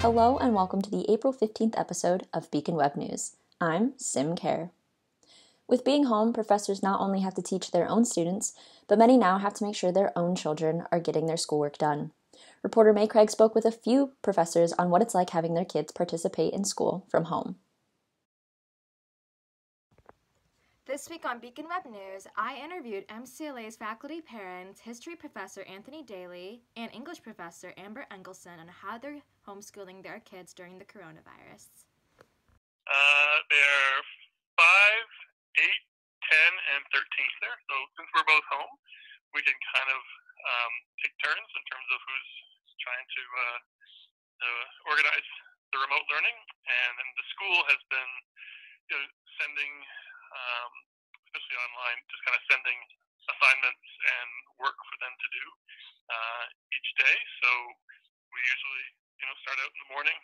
Hello and welcome to the April 15th episode of Beacon Web News. I'm Sym Kehr. With being home, professors not only have to teach their own students, but many now have to make sure their own children are getting their schoolwork done. Reporter Mei Craig spoke with a few professors on what it's like having their kids participate in school from home. This week on Beacon Web News, I interviewed MCLA's faculty parents, history professor Anthony Daly, and English professor Amber Engelson on how they're homeschooling their kids during the coronavirus. They're 5, 8, 10, and 13 there. So since we're both home, we can kind of take turns in terms of who's trying to organize the remote learning. And then the school has been sending... especially online, just kind of sending assignments and work for them to do each day. So we usually, start out in the morning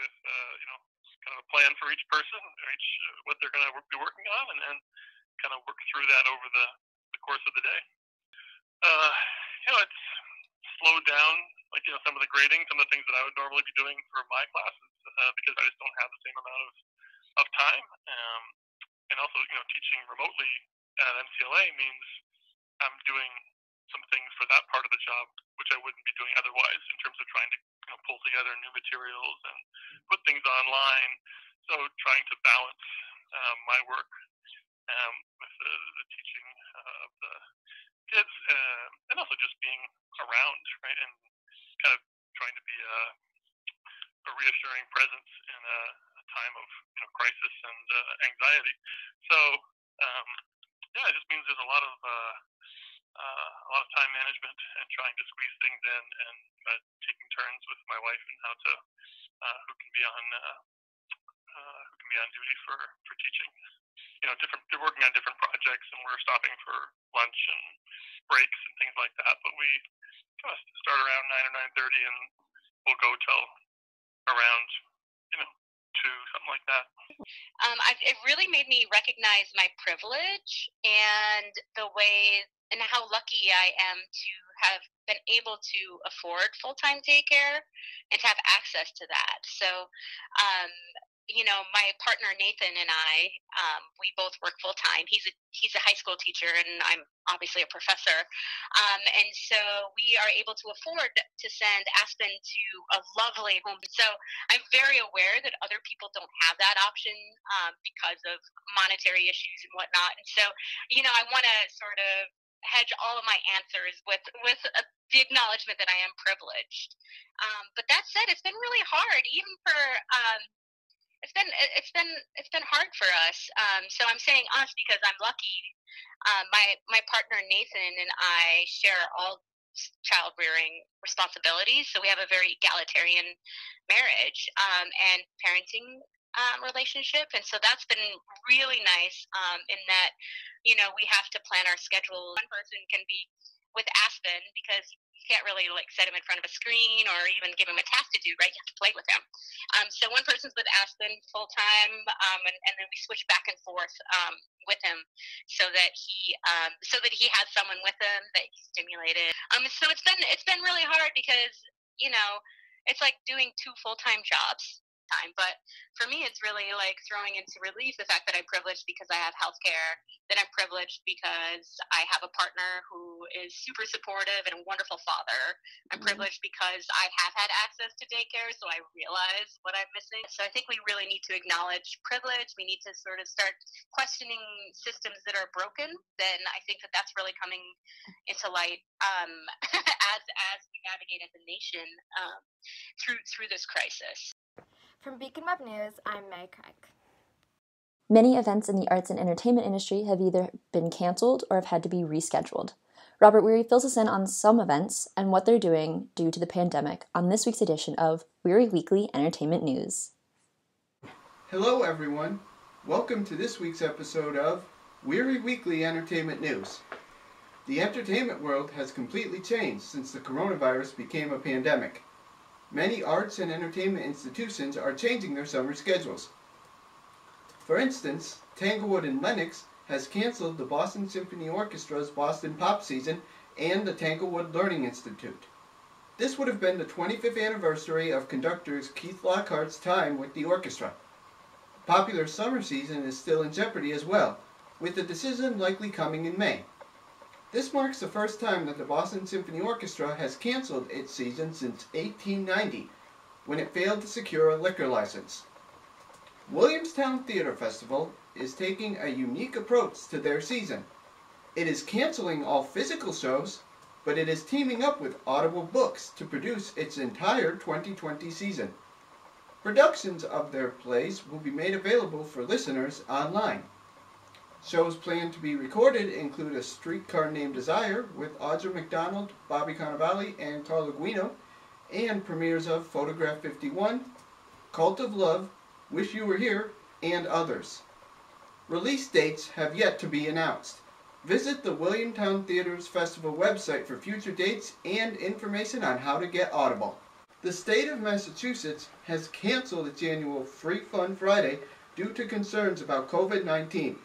with, kind of a plan for each person, or each what they're going to be working on, and then kind of work through that over the course of the day. It's slowed down, some of the grading, some of the things that I would normally be doing for my classes because I just don't have the same amount of time. And also, teaching remotely at MCLA means I'm doing some things for that part of the job, which I wouldn't be doing otherwise in terms of trying to pull together new materials and put things online. So trying to balance my work with the teaching of the kids and also just being around, right, and kind of trying to be a reassuring presence in a time of crisis and anxiety. So it just means there's a lot of time management and trying to squeeze things in and taking turns with my wife and how to who can be on duty for teaching. They're working on different projects and we're stopping for lunch and breaks and things like that. But we kind of start around 9 or 9:30 and we'll go till around something like that. It really made me recognize my privilege and the ways and how lucky I am to have been able to afford full-time daycare and to have access to that. So, my partner Nathan and I, we both work full-time. He's a high school teacher and I'm obviously a professor. And so we are able to afford to send Aspen to a lovely home. So I'm very aware that other people don't have that option because of monetary issues and whatnot. And so, I want to sort of hedge all of my answers with the acknowledgement that I am privileged. But that said, it's been really hard, even for it's been hard for us. So I'm saying us because I'm lucky. My partner Nathan and I share all child rearing responsibilities, so we have a very egalitarian marriage and parenting relationship, and so that's been really nice in that we have to plan our schedule. One person can be with Aspen because you can't really set him in front of a screen or even give him a task to do, right? You have to play with him. So one person's with Aspen full time, and then we switch back and forth with him so that he has someone with him that he's stimulated. So it's been really hard because it's like doing two full time jobs. But for me, it's really throwing into relief the fact that I'm privileged because I have healthcare, that I'm privileged because I have a partner who is super supportive and a wonderful father. I'm privileged because I have had access to daycare, so I realize what I'm missing. So I think we really need to acknowledge privilege. We need to sort of start questioning systems that are broken. Then I think that's really coming into light as we navigate as a nation through this crisis. From Beacon Web News, I'm Mei Craig. Many events in the arts and entertainment industry have either been canceled or have had to be rescheduled. Robert Wehry fills us in on some events and what they're doing due to the pandemic on this week's edition of Wehry Weekly Entertainment News. Hello, everyone. Welcome to this week's episode of Wehry Weekly Entertainment News. The entertainment world has completely changed since the coronavirus became a pandemic. Many arts and entertainment institutions are changing their summer schedules. For instance, Tanglewood in Lenox has canceled the Boston Symphony Orchestra's Boston Pop season and the Tanglewood Learning Institute. This would have been the 25th anniversary of conductor Keith Lockhart's time with the orchestra. Popular summer season is still in jeopardy as well, with the decision likely coming in May. This marks the first time that the Boston Symphony Orchestra has canceled its season since 1890, when it failed to secure a liquor license. Williamstown Theatre Festival is taking a unique approach to their season. It is canceling all physical shows, but it is teaming up with Audible Books to produce its entire 2020 season. Productions of their plays will be made available for listeners online. Shows planned to be recorded include A Streetcar Named Desire with Audra McDonald, Bobby Cannavale, and Carla Guino, and premieres of Photograph 51, Cult of Love, Wish You Were Here, and others. Release dates have yet to be announced. Visit the Williamstown Theater's Festival website for future dates and information on how to get Audible. The state of Massachusetts has canceled its annual Free Fun Friday due to concerns about COVID-19.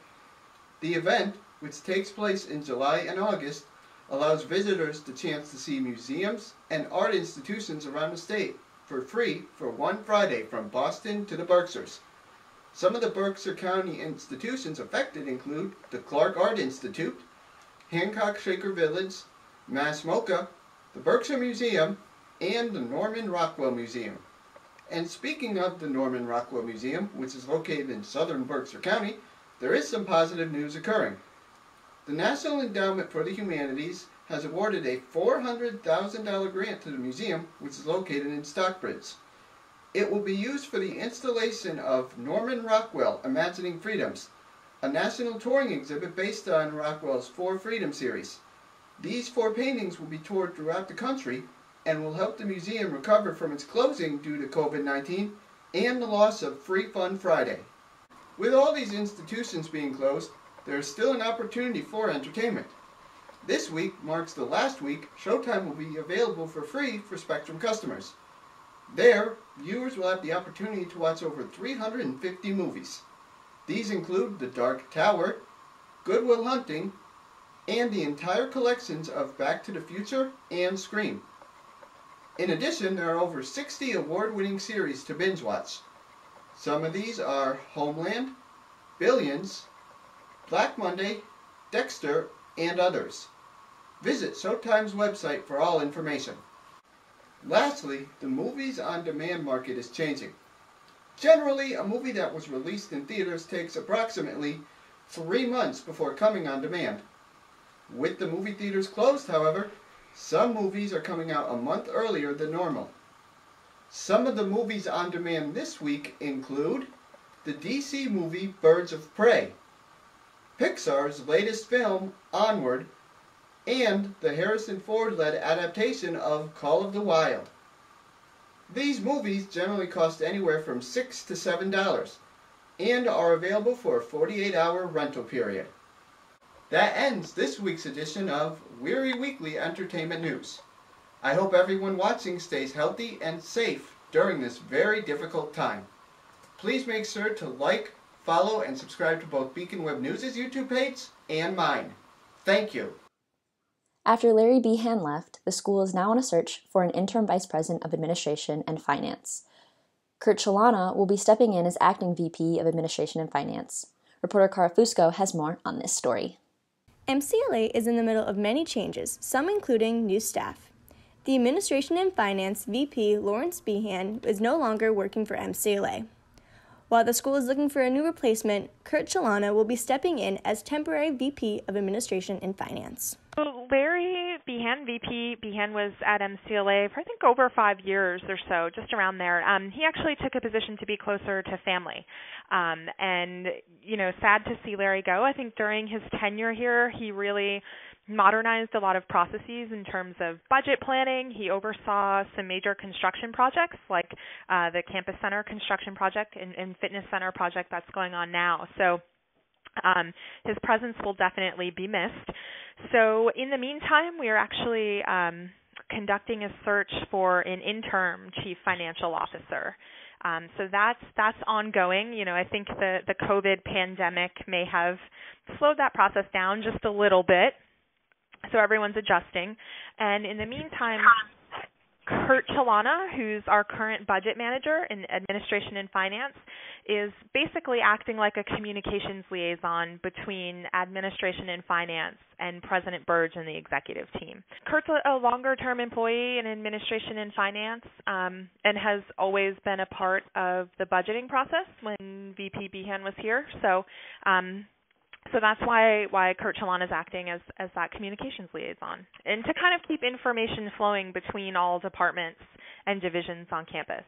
The event, which takes place in July and August, allows visitors the chance to see museums and art institutions around the state for free for one Friday from Boston to the Berkshires. Some of the Berkshire County institutions affected include the Clark Art Institute, Hancock Shaker Village, Mass MoCA, the Berkshire Museum, and the Norman Rockwell Museum. And speaking of the Norman Rockwell Museum, which is located in southern Berkshire County, there is some positive news occurring. The National Endowment for the Humanities has awarded a $400,000 grant to the museum, which is located in Stockbridge. It will be used for the installation of Norman Rockwell, Imagining Freedoms, a national touring exhibit based on Rockwell's Four Freedom series. These four paintings will be toured throughout the country and will help the museum recover from its closing due to COVID-19 and the loss of Free Fun Friday. With all these institutions being closed, there is still an opportunity for entertainment. This week marks the last week Showtime will be available for free for Spectrum customers. There, viewers will have the opportunity to watch over 350 movies. These include The Dark Tower, Good Will Hunting, and the entire collections of Back to the Future and Scream. In addition, there are over 60 award-winning series to binge watch. Some of these are Homeland, Billions, Black Monday, Dexter, and others. Visit Showtime's website for all information. Lastly, the movies on demand market is changing. Generally, a movie that was released in theaters takes approximately 3 months before coming on demand. With the movie theaters closed, however, some movies are coming out a month earlier than normal. Some of the movies on demand this week include the DC movie Birds of Prey, Pixar's latest film, Onward, and the Harrison Ford-led adaptation of Call of the Wild. These movies generally cost anywhere from $6 to $7 and are available for a 48-hour rental period. That ends this week's edition of Wehry Weekly Entertainment News. I hope everyone watching stays healthy and safe during this very difficult time. Please make sure to like, follow, and subscribe to both Beacon Web News' YouTube page and mine. Thank you. After Larry Behan left, the school is now on a search for an interim vice president of administration and finance. Kurt Cellana will be stepping in as acting VP of administration and finance. Reporter Cara Fusco has more on this story. MCLA is in the middle of many changes, some including new staff. The administration and finance VP, Lawrence Behan, is no longer working for MCLA. While the school is looking for a new replacement, Kurt Cellana will be stepping in as temporary VP of administration and finance. Larry Behan, VP Behan, was at MCLA for I think over 5 years or so, just around there. He actually took a position to be closer to family, and you know, sad to see Larry go. I think during his tenure here, he really modernized a lot of processes in terms of budget planning. He oversaw some major construction projects like the campus center construction project and fitness center project that's going on now. So his presence will definitely be missed. So in the meantime, we are actually conducting a search for an interim chief financial officer. So that's ongoing. You know, I think the COVID pandemic may have slowed that process down just a little bit. So everyone's adjusting. And in the meantime, Kurt Cellana, who's our current budget manager in administration and finance, is basically acting like a communications liaison between administration and finance and President Burge and the executive team. Kurt's a longer-term employee in administration and finance and has always been a part of the budgeting process when VP Behan was here. So that's why Kurt Cellana is acting as that communications liaison, and to kind of keep information flowing between all departments and divisions on campus.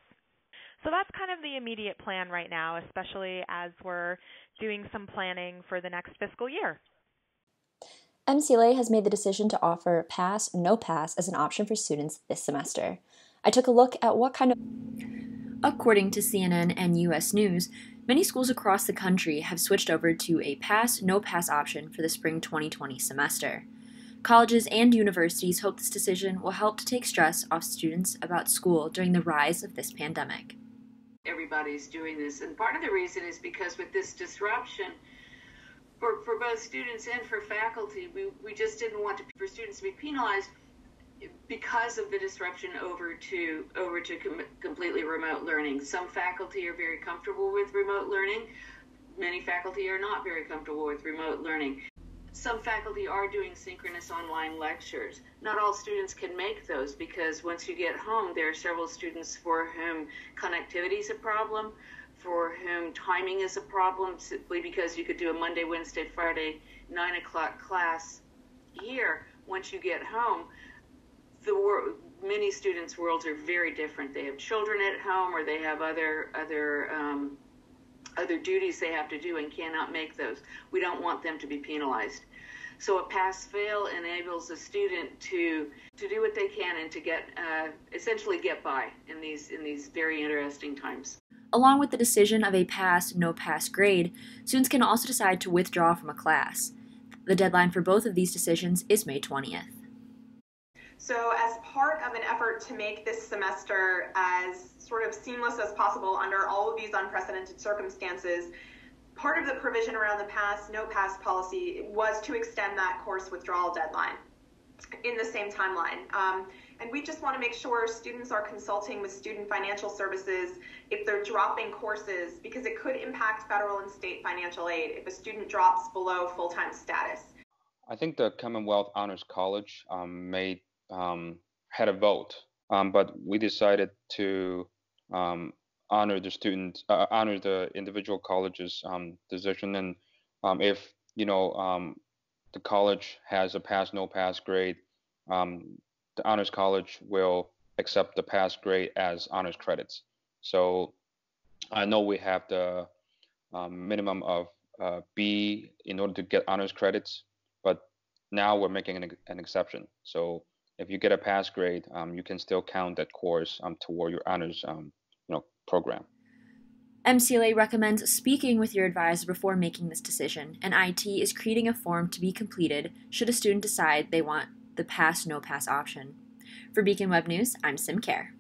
So that's kind of the immediate plan right now, especially as we're doing some planning for the next fiscal year. MCLA has made the decision to offer pass, no pass as an option for students this semester. I took a look at what kind of... According to CNN and U.S. News, many schools across the country have switched over to a pass, no pass option for the spring 2020 semester. Colleges and universities hope this decision will help to take stress off students about school during the rise of this pandemic. Everybody's doing this, and part of the reason is because with this disruption, for both students and for faculty, we just didn't want for students to be penalized because of the disruption over to completely remote learning. Some faculty are very comfortable with remote learning. Many faculty are not very comfortable with remote learning. Some faculty are doing synchronous online lectures. Not all students can make those because once you get home, there are several students for whom connectivity is a problem, for whom timing is a problem, simply because you could do a Monday, Wednesday, Friday, 9 o'clock class here. Once you get home, many students' worlds are very different. They have children at home, or they have other duties they have to do and cannot make those. We don't want them to be penalized. So a pass-fail enables a student to do what they can and to essentially get by in these very interesting times. Along with the decision of a pass, no pass grade, students can also decide to withdraw from a class. The deadline for both of these decisions is May 20th. So as part of an effort to make this semester as sort of seamless as possible under all of these unprecedented circumstances, part of the provision around the pass, no pass policy was to extend that course withdrawal deadline in the same timeline. And we just want to make sure students are consulting with student financial services if they're dropping courses, because it could impact federal and state financial aid if a student drops below full-time status. I think the Commonwealth Honors College had a vote, but we decided to honor the individual college's decision. And if the college has a pass no pass grade, the honors college will accept the pass grade as honors credits. So I know we have the minimum of B in order to get honors credits, but now we're making an exception. So if you get a pass grade, you can still count that course toward your honors program. MCLA recommends speaking with your advisor before making this decision, and IT is creating a form to be completed should a student decide they want the pass, no pass option. For Beacon Web News, I'm Sym Kehr.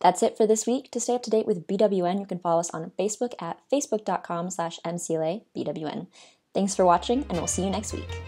That's it for this week. To stay up to date with BWN, you can follow us on Facebook at facebook.com/MCLABWN. Thanks for watching, and we'll see you next week.